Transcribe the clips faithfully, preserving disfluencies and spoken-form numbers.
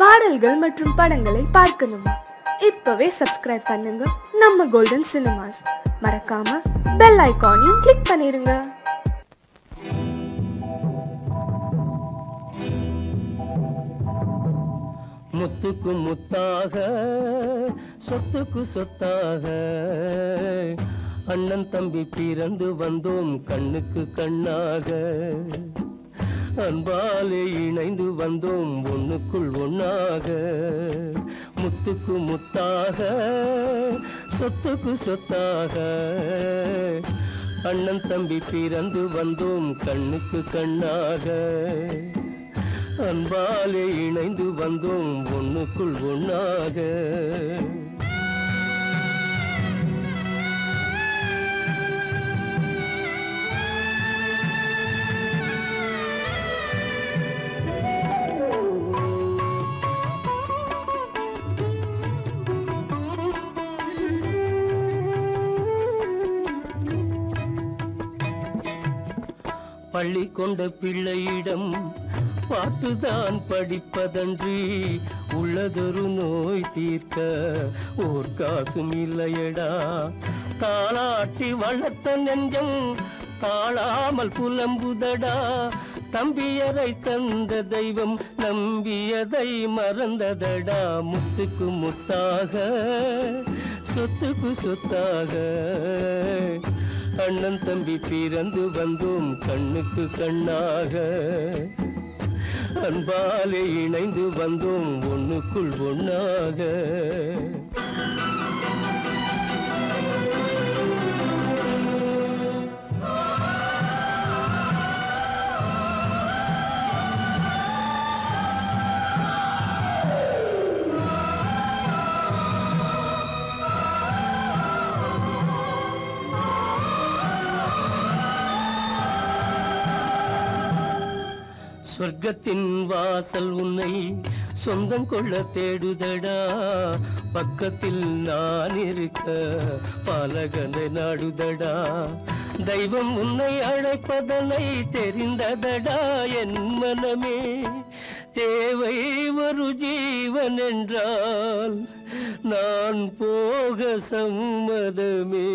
பாடல்கள் மற்றும் படங்களை பார்க்கணும். இப்பவே சப்ஸ்கிரைப் பண்ணுங்க நம்ம கோல்டன் சினிமாஸ். மறக்காம பெல் ஐகானையும் கிளிக் பண்ணிருங்க. முத்துக்கு முத்தாக சொத்துக்கு சொத்தாக அண்ணன் தம்பி பிறந்து வந்தோம். கண்ணுக்கு கண்ணாக அன்பாலே இணைந்து வந்தோம். ஒண்ணுக்குள் ஒன்னாக முத்துக்கு முத்தாக சொத்துக்கு சொத்தாக அண்ணன் தம்பி பிறந்து வந்தோம். கண்ணுக்கு கண்ணாக அன்பாலே இணைந்து வந்தோம். ஒண்ணுக்குள் ஒன்னாக பள்ளி கொண்ட பிள்ளையிடம் பார்த்துதான் படிப்பதன்றி உள்ளதொரு நோய் தீர்க்க ஓர் காசும் இல்லையடா. தாளாட்டி வளர்த்த நெஞ்சம் தாளாமல் புலம்புதடா. தம்பியரை தந்த தெய்வம் நம்பியதை மறந்ததடா. முத்துக்கு முத்தாக சொத்துக்கு சொத்தாக அண்ணன் தம்பி பிறந்து வந்தோம். கண்ணுக்கு கண்ணாக அன்பாலே இணைந்து வந்தோம். ஒண்ணுக்குள் ஒன்னாக சொர்க்கத்தின் வாசல் உன்னை சொந்தம் கொள்ள தேடுதடா. பக்கத்தில் நான் இருக்க பாலகனை நாடுதடா. தெய்வம் உன்னை அழைப்பதனை தெரிந்ததடா. என் மனமே தேவை ஒரு ஜீவன் என்றால் நான் போக சம்மதமே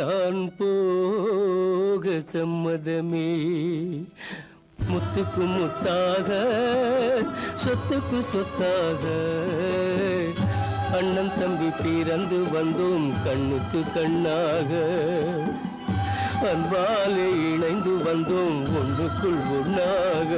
நான் போக சம்மதமே. முத்துக்கு முத்தாக சொத்துக்கு சொத்தாக அண்ணன் தம்பி பிறந்து வந்தோம். கண்ணுக்கு கண்ணாக அன்பாலே இணைந்து வந்தோம். ஒன்றுக்குள் ஒன்னாக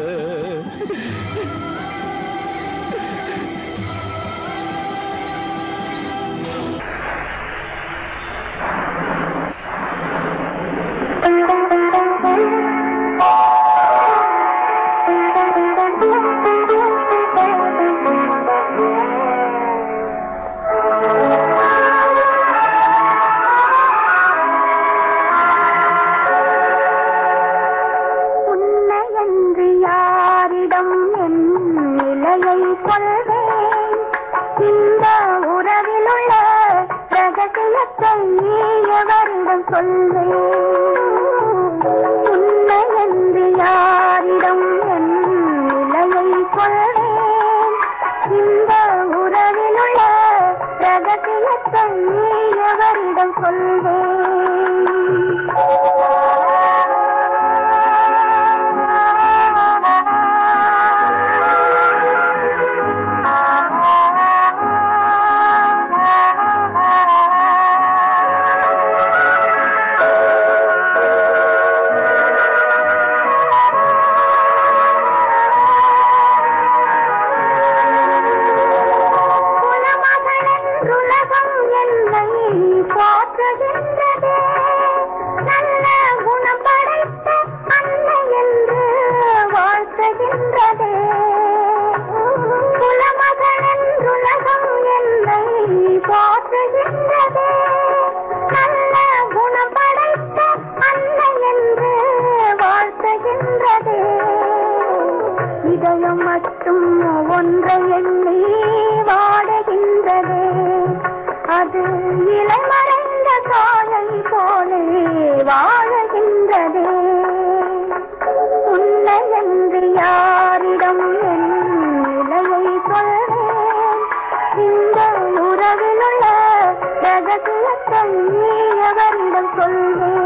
சொல்லி அவரிடம் சொல்வேன்.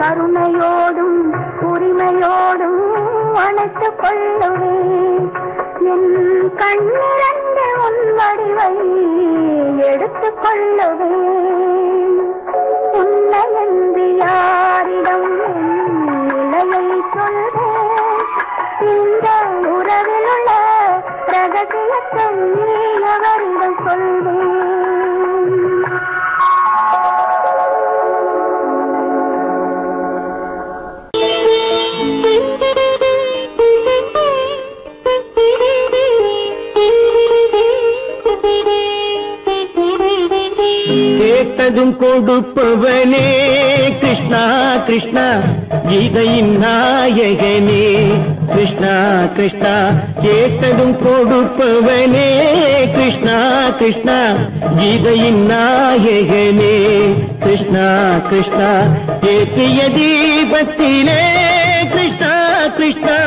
கருணையோடும் உரிமையோடும் அணைத்துக் கொள்ளுவேன். என் கண்ணிரண்டு உன் வடிவை எடுத்துக் கொள்ளுவேன். உன்னை என்று யாரிடம் நிலையை சொல்வேன். இந்த உறவில் உள்ள ரகசியத்தை அவரிடம் சொல்வேன். கேட்டதும் கொடுப்பவனே கிருஷ்ணா கிருஷ்ணா, கீதையின் நாயகனே கிருஷ்ணா கிருஷ்ணா. கேட்டதும் கொடுப்பவனே கிருஷ்ணா கிருஷ்ணா, கீதையின் நாயகனே கிருஷ்ணா கிருஷ்ணா. ஏற்றிய தீபத்திலே கிருஷ்ணா கிருஷ்ணா,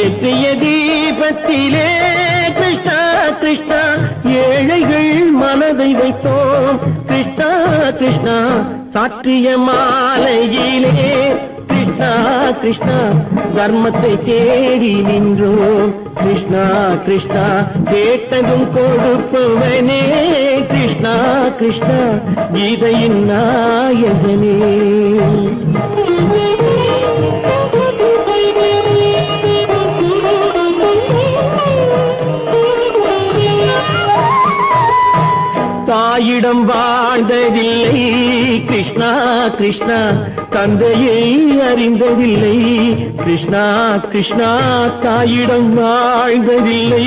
ஏற்றிய தீபத்திலே கிருஷ்ணா கிருஷ்ணா. ஏழைகள் மனதை வைத்தோம் கிருஷ்ணா கிருஷ்ணா, சாற்றிய மாலையிலே கிருஷ்ணா கிருஷ்ணா. தர்மத்தை தேடி நின்றோம் கிருஷ்ணா கிருஷ்ணா. கேட்டதும் கொடுப்பவனே கிருஷ்ணா கிருஷ்ணா, கீதையின் நாயகனே. தாயிடம் வாழ்ந்ததில்லை கிருஷ்ணா கிருஷ்ணா, தந்தையை அறிந்ததில்லை கிருஷ்ணா கிருஷ்ணா. தாயிடம் வாழ்ந்ததில்லை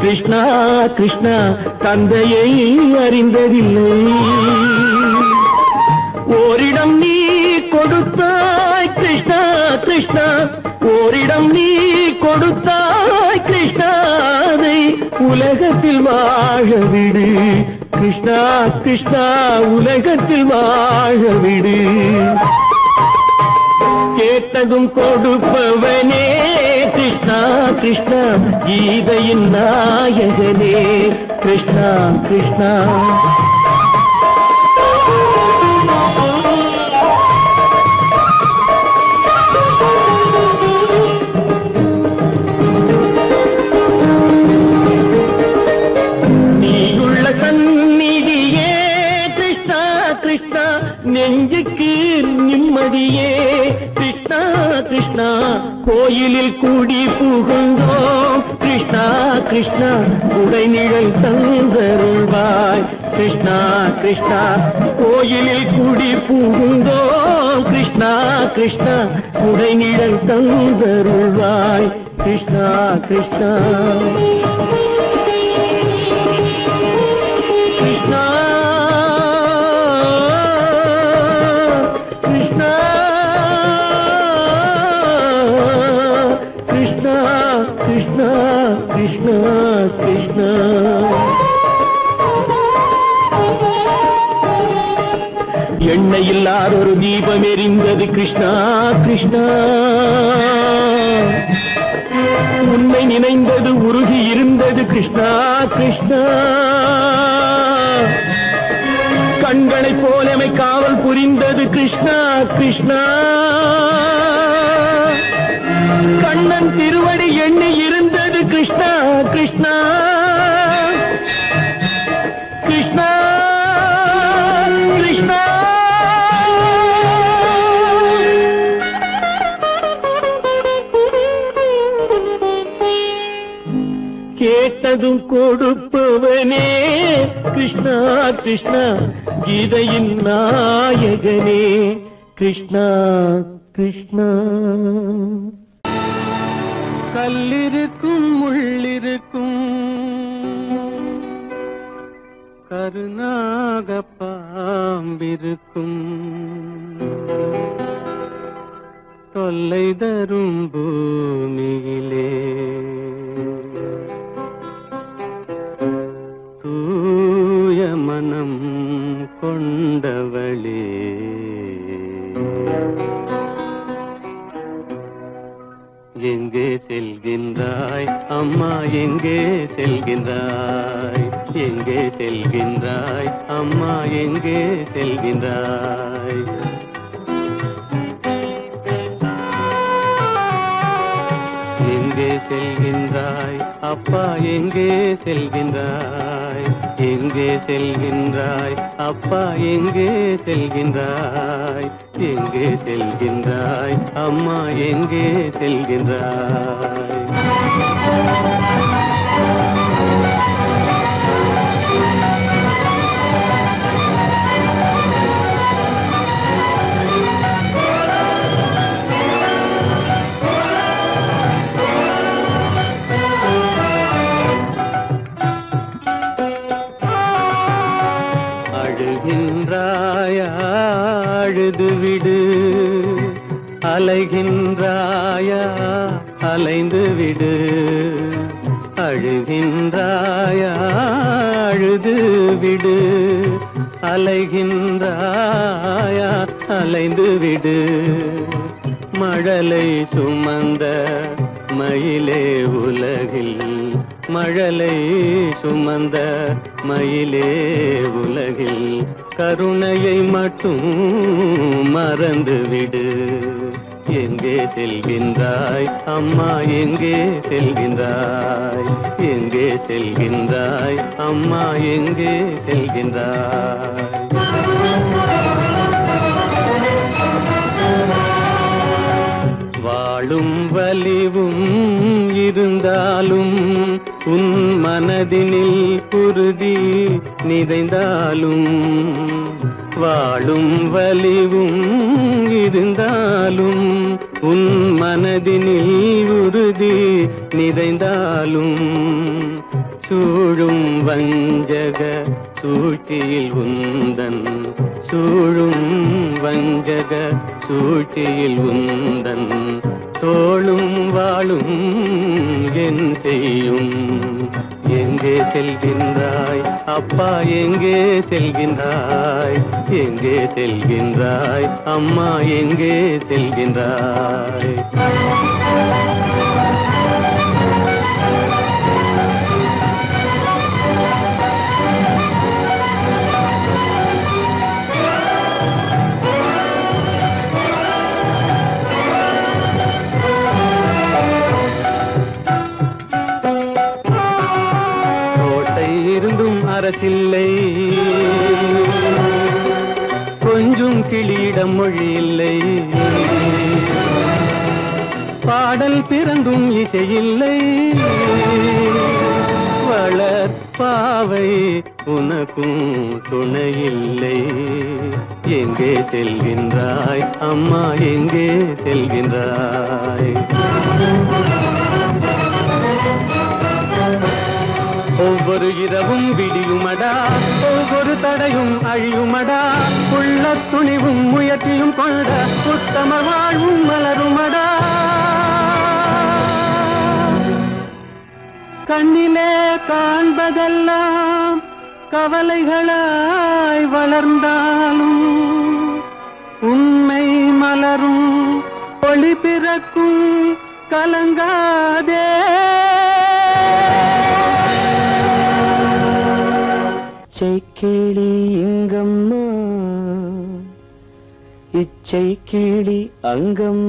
கிருஷ்ணா கிருஷ்ணா, தந்தையை அறிந்ததில்லை. ஓரிடம் நீ கொடுத்தாய் கிருஷ்ணா கிருஷ்ணா, ஓரிடம் நீ கொடுத்தாய் கிருஷ்ணா, அதை உலகத்தில் வாழவிடு கிருஷ்ணா கிருஷ்ணா, உலகத்தில் வாழவிடு. கேட்டதும் கொடுப்பவனே கிருஷ்ணா கிருஷ்ணா, கீதையின் நாயகனே கிருஷ்ணா கிருஷ்ணா. நெஞ்சுக்கு நிம்மதியே கிருஷ்ணா கிருஷ்ணா, கோயிலில் கூடி புகுந்தோம் கிருஷ்ணா கிருஷ்ணா. உடைநிழல் தந்தருள்வாய் கிருஷ்ணா கிருஷ்ணா, கோயிலில் கூடி புகுந்தோம் கிருஷ்ணா கிருஷ்ணா. உடைநிழல் தந்தருள்வாய் கிருஷ்ணா கிருஷ்ணா கிருஷ்ணா கிருஷ்ணா கிருஷ்ணா. எண்ணெய் இல்லாத ஒரு தீபம் எரிந்தது கிருஷ்ணா கிருஷ்ணா. உன்னை நினைந்தது உருகி இருந்தது கிருஷ்ணா கிருஷ்ணா. கண்களை போலமை காவல் புரிந்தது கிருஷ்ணா கிருஷ்ணா. கண்ணன் திருவடி எண்ணி இருந்தது கிருஷ்ணா கிருஷ்ணா கிருஷ்ணா கிருஷ்ணா. கொடுப்பவனே கிருஷ்ணா கிருஷ்ணா கீதையின் நாயகனே கிருஷ்ணா கிருஷ்ணா. கல்லிருக்கும் முள்ளிருக்கும் கருணாக பாம்பிருக்கும் தொல்லை தரும் பூமியிலே தூய மனம் கொண்டவளே எங்கே செல்கின்றாய் அம்மா எங்கே செல்கின்றாய் எங்கே செல்கின்றாய் அம்மா எங்கே செல்கின்றாய். எங்கே செல்கின்றாய் அப்பா எங்கே செல்கின்றாய் எங்கே செல்கின்றாய் அப்பா எங்கே செல்கின்றாய் எங்கே செல்கின்றாய் அம்மா எங்கே செல்கின்றாய். அழுது விடு அலைகின்றாயா அலைந்து விடு அழுகின்றாயா அழுது விடு அலைகின்றாயா அலைந்து விடு மழலை சுமந்த மயிலே உலகில் மழலை சுமந்த மயிலே உலகில் கருணையை மட்டும் மறந்துவிடு. எங்கே செல்கின்றாய் அம்மா எங்கே செல்கின்றாய் எங்கே செல்கின்றாய் அம்மா எங்கே செல்கின்றாய். வாழும் வலிவும் இருந்தாலும் உன் மனதினில் உறுதி நிறைந்தாலும் வாழும் வலிவும் இருந்தாலும் உன் மனதினில் உறுதி நிறைந்தாலும் சூழும் வஞ்சக சூழ்ச்சியில் உந்தன் சூழும் வஞ்சக சூழ்ச்சியில் உந்தன் தோளும் வாழும் என் செய்யும். எங்கே செல்கின்றாய் அப்பா எங்கே செல்கின்றாய் எங்கே செல்கின்றாய் அம்மா எங்கே செல்கின்றாய். அரசில்லை கொஞ்சம் கிளியிடம் மொழி இல்லை பாடல் பிறந்தும் இசையில்லை வளர் பாவை உனக்கும் துணையில்லை. எங்கே செல்கின்றாய் அம்மா எங்கே செல்கின்றாய். ஒவ்வொரு இரவும் விடியுமடா ஒவ்வொரு தடையும் அழியுமடா உள்ள துணிவும் முயற்சியும் கொண்ட உத்தம வாழ்வும் மலருமடா. கண்ணிலே காண்பதெல்லாம் கவலைகளாய் வளர்ந்தாலும் உண்மை மலரும் ஒளி பிறக்கும் கலங்காதே. இச்சைக்கிளி எங்கம்மா இச்சைக்கிளி அங்கம்மா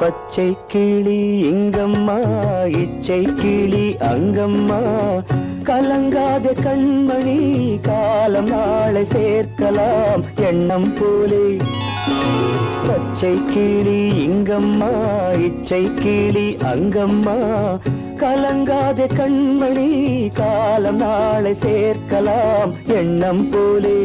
பச்சைக்கிளி எங்கம்மா இச்சைக்கிளி அங்கம்மா கலங்காத கண்மணி காலம் நாளை சேர்க்கலாம் எண்ணம் போலே பச்சை கிளி இங்கம்மா இச்சை கிளி அங்கம்மா கலங்காத கண்மணி காலம் நாளை சேர்க்கலாம் எண்ணம் போலே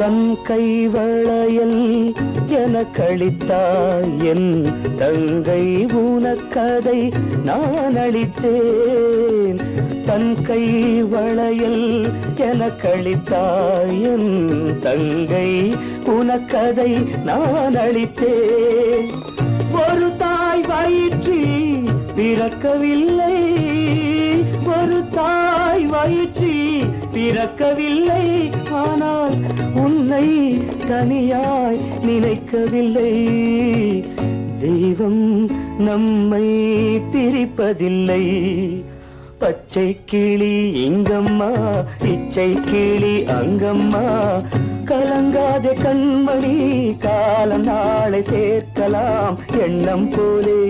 தன் கைவளையல் எனக்களித்தாய் என் தங்கை உனக்கதை நான் அளித்தேன் தன் கைவளையல் எனக்களித்தாய் என் தங்கை உனக்கதை நான் அளித்தேன் ஒரு தாய் வயிற்றில் பிறக்கவில்லை ஒரு தாய் வயிற்றில் பிறக்கவில்லை ஆனால் உன்னை தனியாய் நினைக்கவில்லை தெய்வம் நம்மை பிரிப்பதில்லை பச்சை கிளி இங்கம்மா இச்சை கிளி அங்கம்மா கலங்காத கண்மணி காலம் நாளை சேர்க்கலாம் எண்ணம் போலே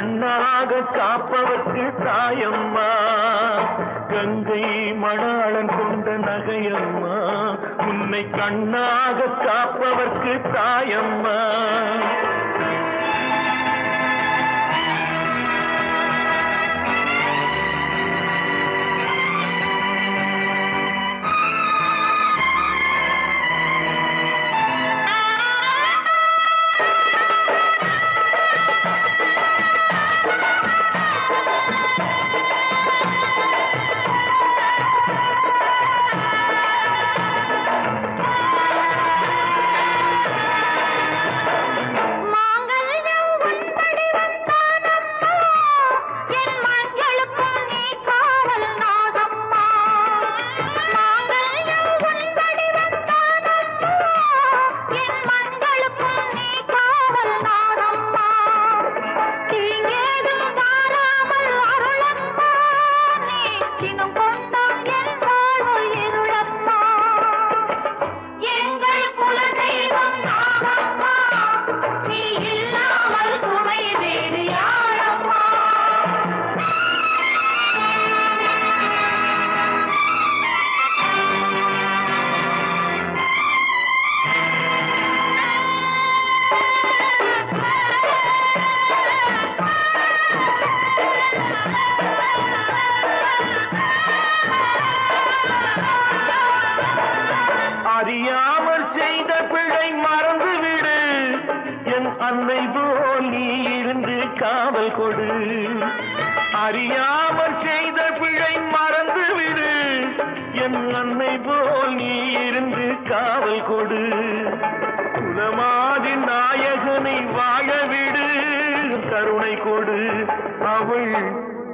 கண்ணாக காப்பவர்க்கு தாயம்மா, கங்கை மணாளன் கொண்ட நகையம்மா, உன்னை கண்ணாக காப்பவர்க்கு தாயம்மா.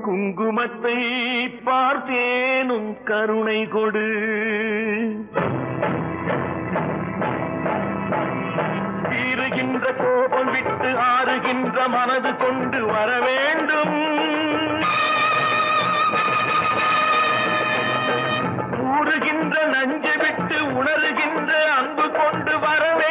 குங்குமத்தை பார்த்தேனும் கருணை கொடு. வீறுகின்ற கோபம் விட்டு ஆறுகின்ற மனது கொண்டு வர வேண்டும். ஊறுகின்ற நஞ்சை விட்டு உணர்கின்ற அன்பு கொண்டு வர வேண்டும்.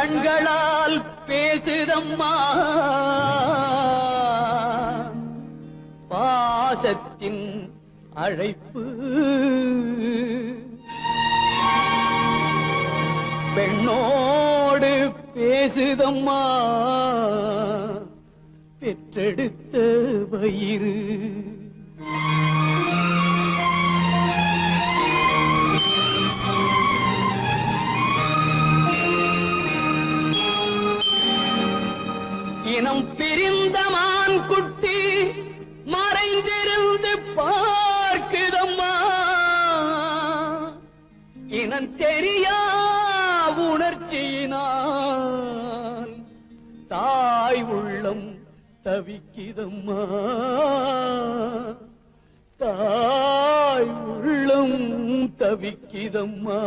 கண்களால் பேசுதம்மா பாசத்தின் அழைப்பு பெண்ணோடு பேசுதம்மா பெற்றெடுத்த வயிறு இனம் பிரிந்த மான் குட்டி மறைந்திருந்து பார்க்குதம்மா இனம் தெரியா உணர்ச்சியினான் தாய் உள்ளம் தவிக்குதம்மா தாய் உள்ளம் தவிக்குதம்மா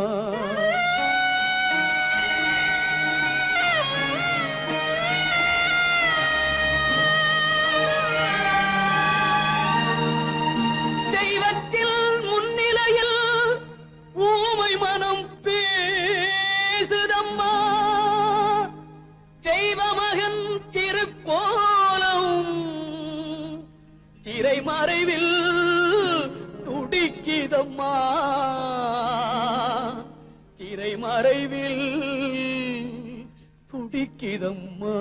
மறைவில் துடிக்கிதம்மா திரை மறைவில் துடிக்கிதம்மா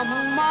அம்மா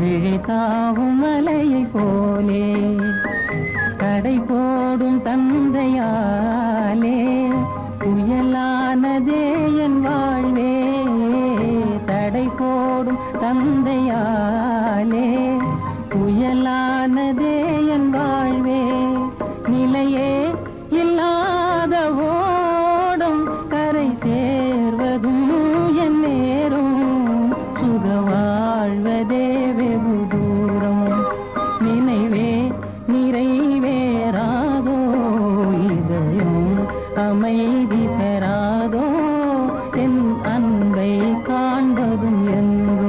கிழிதாவு மலையை போலே கடை போடும் தந்தையாலே புயலானதே என் வாழ்வே தடை போடும் தந்தையாலே புயலானதே என் வாழ்வே நிலையே இல்லாத ஓடும் கரை சேர்வதும் என் நேரும் சுகவாழ்வதே வெகுதூரம் நினைவே நிறைவேறாதோ இதயம் அமைதி பெறாதோ என் அன்பை காண்பதும் என்றோ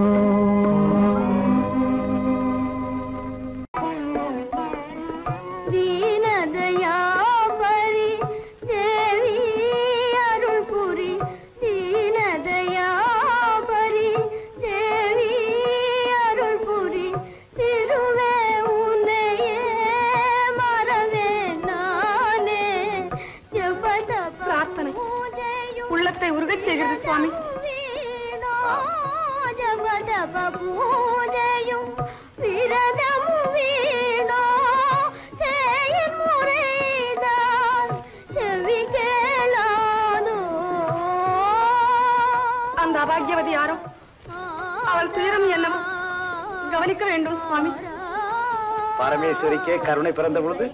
பரமேஸ்வரிக்கே கருணை பிறந்த பொழுது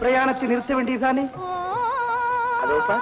பிரயாணத்தை நிறுத்த வேண்டியதானே? அதோப்பா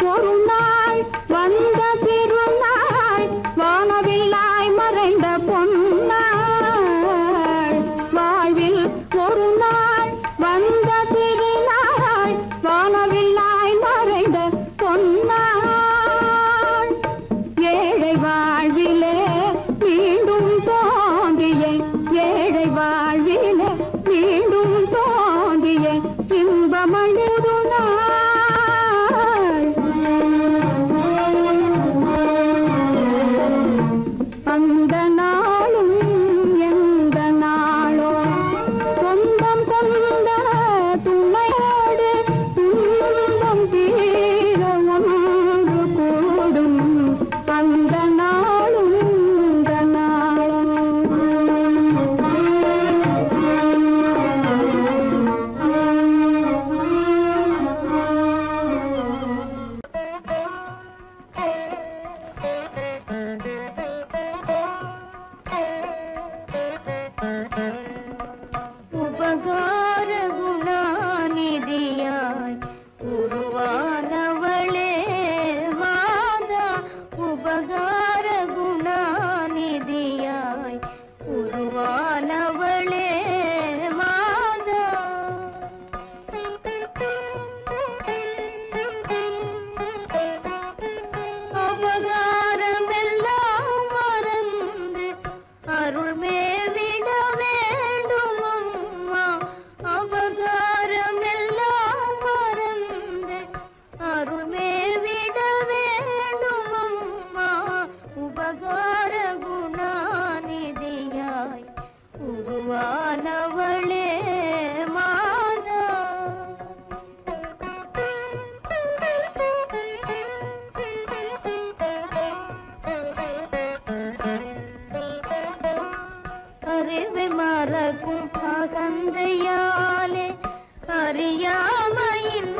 Por un மரகும் பகந்தையாலே அறியாமையின்